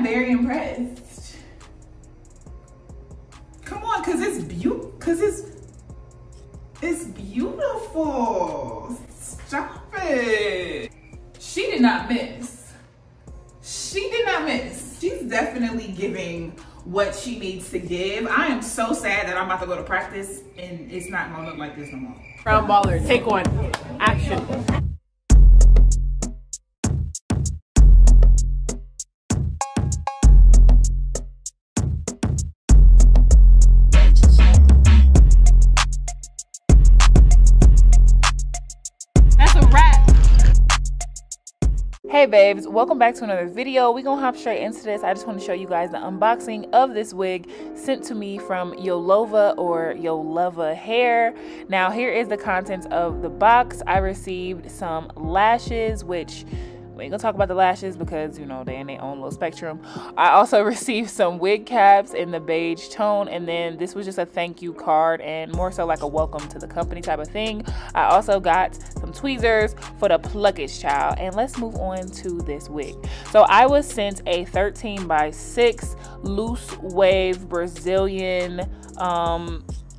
am very impressed. Come on, cause it's beautiful. Stop it. She did not miss. She did not miss. She's definitely giving what she needs to give. I am so sad that I'm about to go to practice and it's not gonna look like this no more. Brown baller, take one, action. Hey babes, welcome back to another video. We're gonna hop straight into this. I just want to show you guys the unboxing of this wig sent to me from Yolova or Yolova Hair. Now here is the contents of the box. I received some lashes, which we ain't gonna talk about the lashes because, you know, they in their own little spectrum. I also received some wig caps in the beige tone, and then this was just a thank you card and more so like a welcome to the company type of thing. I also got some tweezers for the pluckage child, and let's move on to this wig. So I was sent a 13x6 loose wave Brazilian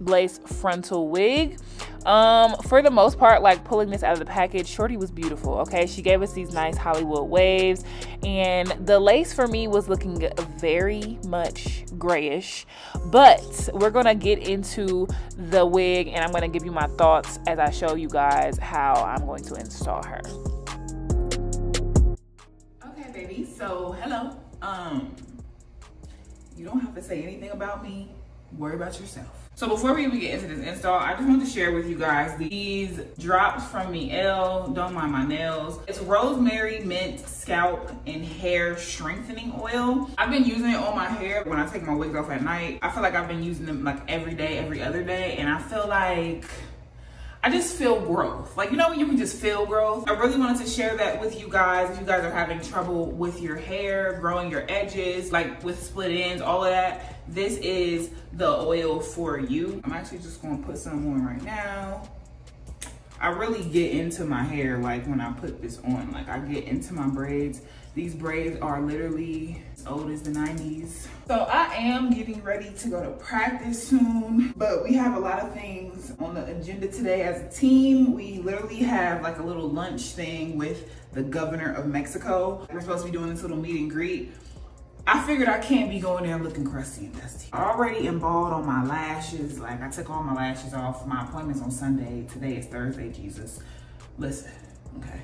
lace frontal wig. For the most part, like pulling this out of the package, shorty was beautiful. Okay, she gave us these nice Hollywood waves, and the lace for me was looking very much grayish, but we're gonna get into the wig and I'm gonna give you my thoughts as I show you guys how I'm going to install her. Okay baby, so hello. You don't have to say anything about me, worry about yourself. So before we even get into this install, I just wanted to share with you guys these drops from Miel. Don't mind my nails. It's rosemary, mint, scalp, and hair strengthening oil. I've been using it on my hair when I take my wigs off at night. I feel like I've been using them like every day, every other day, and I feel like I just feel growth. Like, you know when you can just feel growth? I really wanted to share that with you guys. If you guys are having trouble with your hair, growing your edges, like with split ends, all of that, this is the oil for you. I'm actually just gonna put some on right now. I really get into my hair like when I put this on. Like I get into my braids. These braids are literally as old as the 90s. So I am getting ready to go to practice soon, but we have a lot of things on the agenda today as a team. We literally have like a little lunch thing with the governor of Mexico. We're supposed to be doing this little meet and greet. I figured I can't be going there looking crusty and dusty. I already emballed on my lashes. Like I took all my lashes off. My appointment's on Sunday. Today is Thursday, Jesus. Listen, okay.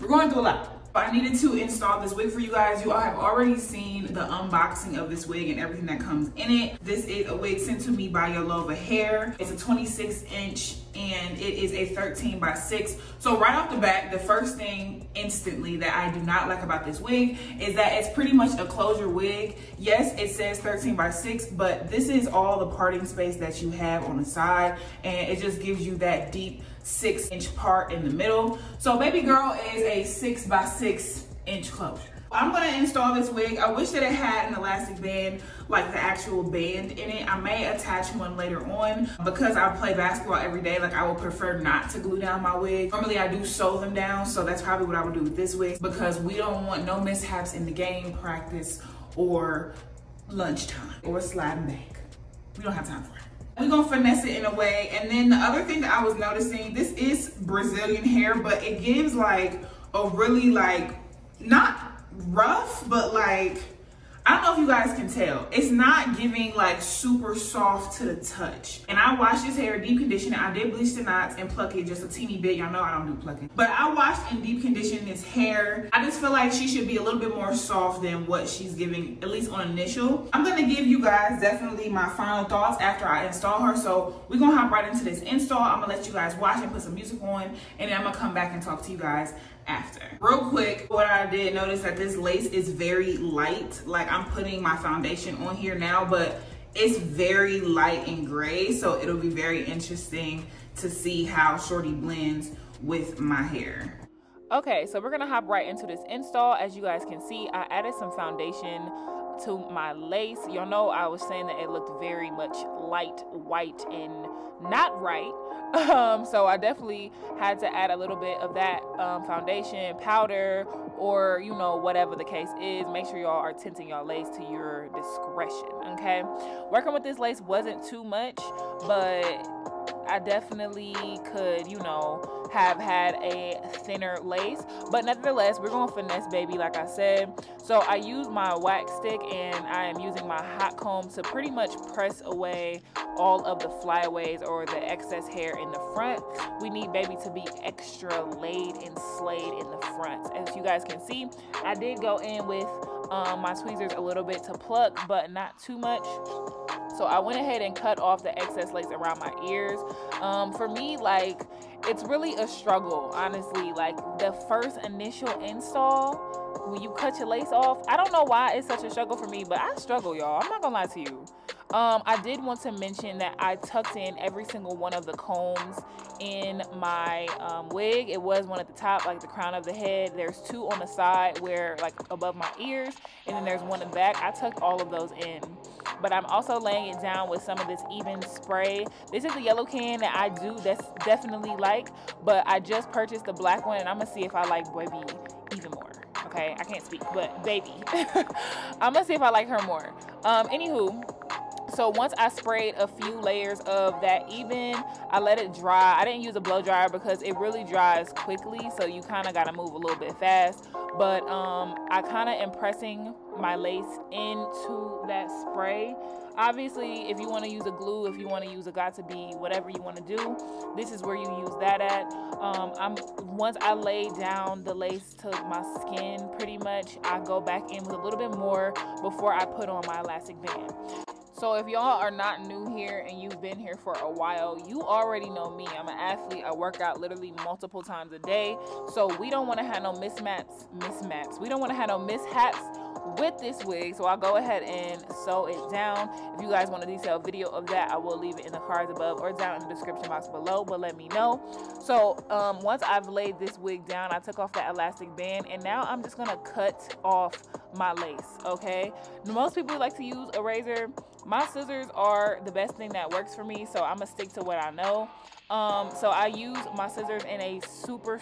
We're going through a lot. I needed to install this wig for you guys. You all have already seen the unboxing of this wig and everything that comes in it. This is a wig sent to me by Yolova Hair. It's a 26-inch and it is a 13x6. So right off the bat, the first thing instantly that I do not like about this wig is that it's pretty much a closure wig. Yes, it says 13x6, but this is all the parting space that you have on the side, and it just gives you that deep 6-inch part in the middle. So baby girl is a 6x6 inch closure. I'm gonna install this wig. I wish that it had an elastic band, like the actual band in it. I may attach one later on because I play basketball every day. Like I would prefer not to glue down my wig. Normally I do sew them down, so that's probably what I would do with this wig because we don't want no mishaps in the game, practice, or lunchtime, or sliding back. We don't have time for it. We're gonna finesse it in a way. And then the other thing that I was noticing, this is Brazilian hair, but it gives like a really like, not rough, but like, I don't know if you guys can tell. It's not giving like super soft to the touch. And I washed this hair, deep conditioned. I did bleach the knots and pluck it just a teeny bit. Y'all know I don't do plucking. But I washed and deep conditioned this hair. I just feel like she should be a little bit more soft than what she's giving, at least on initial. I'm gonna give you guys definitely my final thoughts after I install her. So we're gonna hop right into this install. I'm gonna let you guys watch and put some music on, and then I'm gonna come back and talk to you guys after. Real quick, what I did notice that this lace is very light. Like I'm putting my foundation on here now, but it's very light and gray, so it'll be very interesting to see how shorty blends with my hair. Okay, so we're gonna hop right into this install. As you guys can see, I added some foundation to my lace. Y'all know I was saying that it looked very much light white and not right, so I definitely had to add a little bit of that foundation powder, or you know, whatever the case is. Make sure y'all are tinting y'all lace to your discretion. Okay, working with this lace wasn't too much, but I definitely could, you know, have had a thinner lace, but nevertheless, we're gonna finesse, baby, like I said. So I use my wax stick and I am using my hot comb to pretty much press away all of the flyaways or the excess hair in the front. We need, baby, to be extra laid and slayed in the front. As you guys can see, I did go in with my tweezers a little bit to pluck, but not too much. So I went ahead and cut off the excess lace around my ears. For me, like, it's really a struggle, honestly. Like, the first initial install, when you cut your lace off, I don't know why it's such a struggle for me, but I struggle, y'all. I'm not gonna lie to you. I did want to mention that I tucked in every single one of the combs in my wig. It was one at the top, like the crown of the head. There's two on the side where, like, above my ears, and then there's one in the back. I tucked all of those in. But I'm also laying it down with some of this Even spray. This is a yellow can that I do that's definitely like, but I just purchased the black one, and I'm gonna see if I like baby even more. Okay, I can't speak, but baby. I'm gonna see if I like her more. Anywho, so once I sprayed a few layers of that Even, I let it dry. I didn't use a blow dryer because it really dries quickly, so you kind of got to move a little bit fast. But I kind of am pressing my lace into that spray. Obviously, if you want to use a glue, if you want to use a Got2b, whatever you want to do, this is where you use that at. Once I lay down the lace to my skin, pretty much, I go back in with a little bit more before I put on my elastic band. So if y'all are not new here and you've been here for a while, you already know me. I'm an athlete. I work out literally multiple times a day. So we don't want to have no mishaps. We don't want to have no mishaps with this wig. So I'll go ahead and sew it down. If you guys want a detailed video of that, I will leave it in the cards above or down in the description box below, but let me know. So once I've laid this wig down, I took off that elastic band, and now I'm just gonna cut off my lace. Okay, most people like to use a razor. My scissors are the best thing that works for me, so I'm gonna stick to what I know. So I use my scissors in a super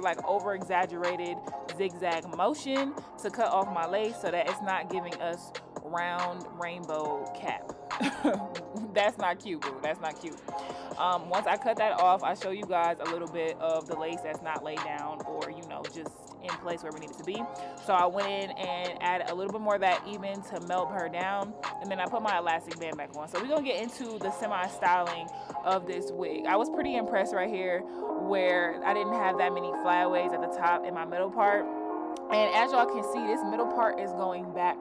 like over exaggerated zigzag motion to cut off my lace so that it's not giving us round rainbow cap. That's not cute, boo. That's not cute. Once I cut that off, I show you guys a little bit of the lace that's not laid down, or you know, just in place where we need it to be. So I went in and added a little bit more of that Even to melt her down, and then I put my elastic band back on. So we're gonna get into the semi-styling of this wig. I was pretty impressed right here where I didn't have that many flyaways at the top in my middle part. And as y'all can see, this middle part is going back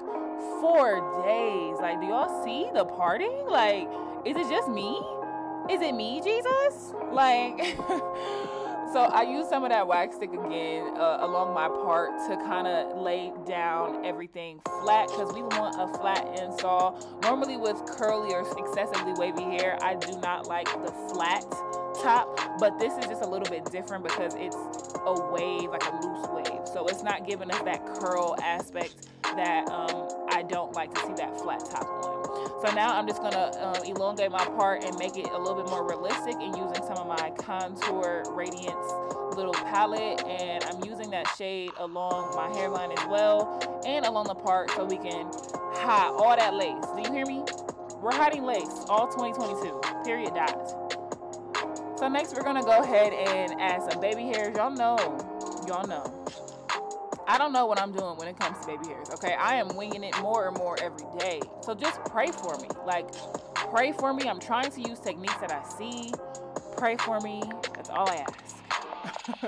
4 days. Like, do y'all see the parting? Like, is it just me? Is it me, Jesus? Like, so I used some of that wax stick again along my part to kind of lay down everything flat, because we want a flat install. Normally with curly or excessively wavy hair, I do not like the flat top, but this is just a little bit different because it's a wave, like a loose wave. So it's not giving us that curl aspect that I don't like to see that flat top on. So now I'm just gonna elongate my part and make it a little bit more realistic, and using some of my Contour Radiance little palette, and I'm using that shade along my hairline as well and along the part so we can hide all that lace. Do you hear me? We're hiding lace all 2022, period, dot. So next we're gonna go ahead and add some baby hairs. Y'all know. I don't know what I'm doing when it comes to baby hairs, okay? I am winging it more and more every day. So just pray for me. Like, pray for me. I'm trying to use techniques that I see. Pray for me. That's all I ask.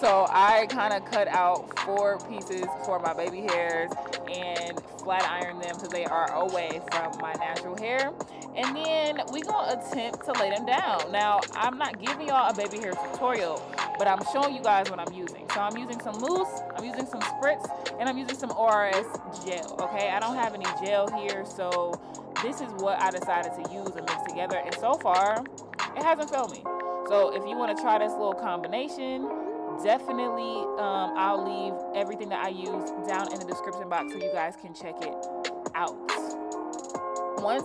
So I kind of cut out 4 pieces for my baby hairs and flat iron them so they are away from my natural hair. And then we're going to attempt to lay them down. Now, I'm not giving y'all a baby hair tutorial, but I'm showing you guys what I'm using. So I'm using some mousse, I'm using some spritz, and I'm using some ORS gel, okay? I don't have any gel here, so this is what I decided to use and mix together. And so far, it hasn't failed me. So if you want to try this little combination, Definitely, I'll leave everything that I use down in the description box so you guys can check it out. Once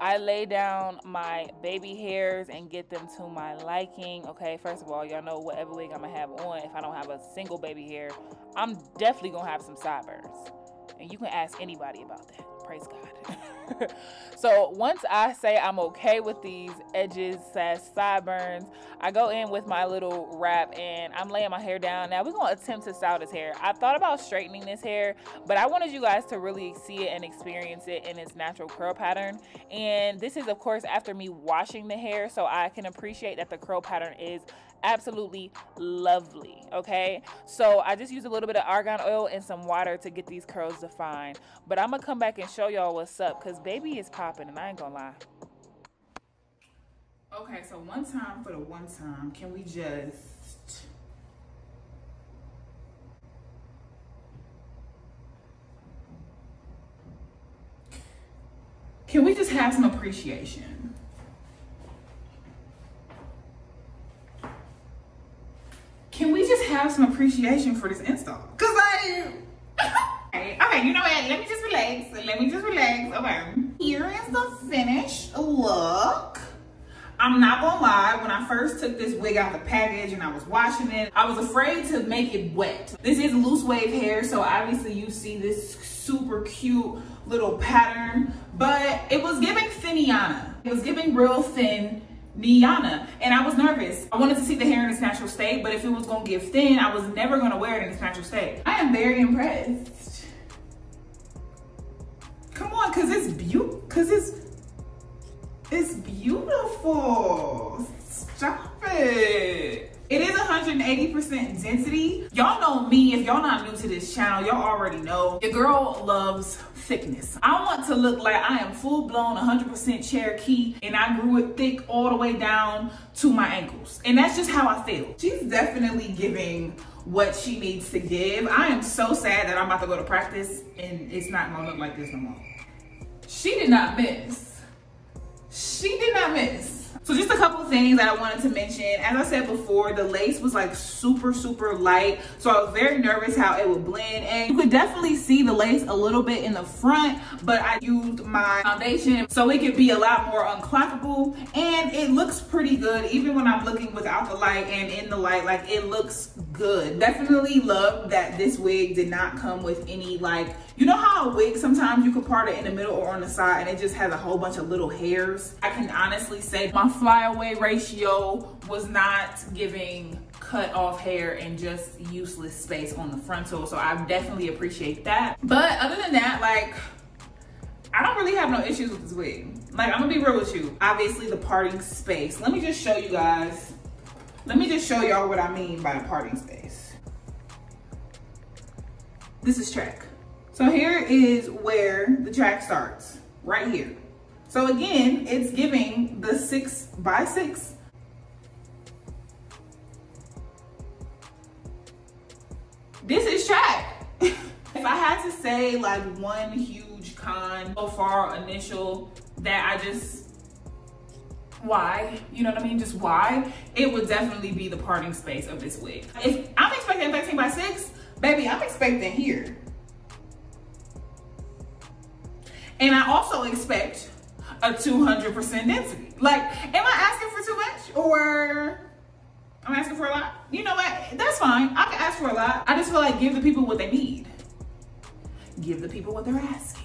I lay down my baby hairs and get them to my liking, okay, first of all, y'all know whatever wig I'm gonna have on, if I don't have a single baby hair, I'm definitely gonna have some sideburns. And you can ask anybody about that. Praise God. So once I say I'm okay with these edges slash sideburns, I go in with my little wrap and I'm laying my hair down. Now we're going to attempt to style this hair. I thought about straightening this hair, but I wanted you guys to really see it and experience it in its natural curl pattern. And this is, of course, after me washing the hair, so I can appreciate that the curl pattern is absolutely lovely. Okay, so I just used a little bit of argan oil and some water to get these curls defined, but I'm gonna come back and show y'all what's up because baby is popping and I ain't gonna lie. Okay, so one time for the one time, can we just have some appreciation? Can we just have some appreciation for this install? Cause I do. Okay, you know what? Let me just relax. Okay. Here is the finished look. I'm not gonna lie, when I first took this wig out of the package and I was washing it, I was afraid to make it wet. This is loose wave hair, so obviously you see this super cute little pattern, but it was giving Finiana. It was giving real thin Niana, and I was nervous. I wanted to see the hair in its natural state, but if it was gonna give thin, I was never gonna wear it in its natural state. I am very impressed. Come on, cause it's beautiful. Stop it. It is 180% density. Y'all know me, if y'all not new to this channel, y'all already know, your girl loves thickness. I want to look like I am full blown 100% Cherokee and I grew it thick all the way down to my ankles. And that's just how I feel. She's definitely giving what she needs to give. I am so sad that I'm about to go to practice and it's not gonna look like this no more. She did not miss. She did not miss. So just a couple things that I wanted to mention. As I said before, the lace was like super light, so I was very nervous how it would blend, and you could definitely see the lace a little bit in the front, but I used my foundation so it could be a lot more unclockable, and it looks pretty good even when I'm looking without the light and in the light. Like, it looks good. Definitely love that this wig did not come with any, like, you know how a wig sometimes you could part it in the middle or on the side and it just has a whole bunch of little hairs. I can honestly say my flyaway ratio was not giving cut off hair and just useless space on the frontal, so I definitely appreciate that. But other than that, like, I don't really have no issues with this wig. Like, I'm gonna be real with you. Obviously the parting space, let me just show you guys, let me just show y'all what I mean by the parting space. This is track. So here is where the track starts, right here. So again, it's giving the 6x6. This is track. If I had to say like one huge con so far initial that I just, why, you know what I mean? Just why? It would definitely be the parting space of this wig. If I'm expecting 13x6, baby, I'm expecting here. And I also expect a 200% density. Like, am I asking for too much or I'm asking for a lot? You know what? That's fine. I can ask for a lot. I just feel like give the people what they need. Give the people what they're asking.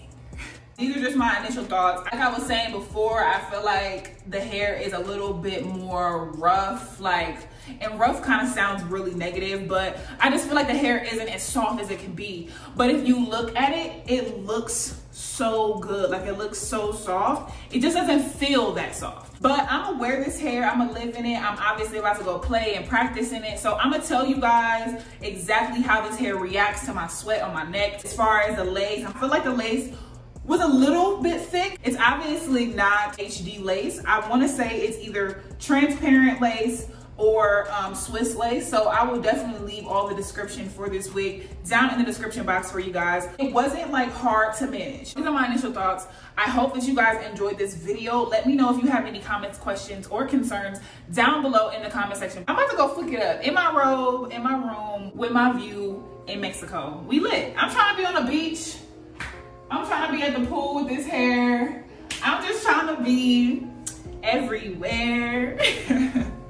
These are just my initial thoughts. Like I was saying before, I feel like the hair is a little bit more rough, like, and rough kind of sounds really negative, but I just feel like the hair isn't as soft as it can be. But if you look at it, it looks so good. Like, it looks so soft. It just doesn't feel that soft. But I'm gonna wear this hair, I'm gonna live in it. I'm obviously about to go play and practice in it, so I'm gonna tell you guys exactly how this hair reacts to my sweat on my neck. As far as the lace, I feel like the lace was a little bit thick. It's obviously not HD lace. I want to say it's either transparent lace or Swiss lace. So I will definitely leave all the description for this wig down in the description box for you guys. It wasn't like hard to manage. These are my initial thoughts. I hope that you guys enjoyed this video. Let me know if you have any comments, questions, or concerns down below in the comment section. I'm about to go flick it up in my robe, in my room, with my view in Mexico. We lit. I'm trying to be on the beach. I'm trying to be at the pool with this hair. I'm just trying to be everywhere.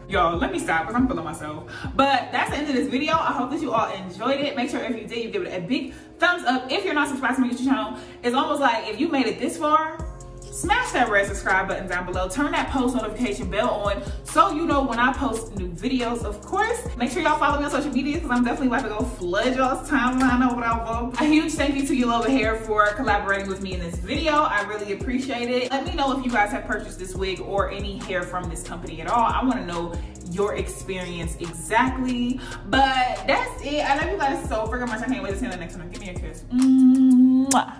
Y'all, let me stop because I'm feeling myself. But that's the end of this video. I hope that you all enjoyed it. Make sure if you did, you give it a big thumbs up. If you're not subscribed to my YouTube channel, it's almost like if you made it this far, smash that red subscribe button down below. Turn that post notification bell on so you know when I post new videos, of course. Make sure y'all follow me on social media because I'm definitely about to go flood y'all's timeline over y'all. A huge thank you to Yolova Hair for collaborating with me in this video. I really appreciate it. Let me know if you guys have purchased this wig or any hair from this company at all. I want to know your experience exactly. But that's it. I love you guys so freaking much. I can't wait to see you in the next one. Give me a kiss. Mwah.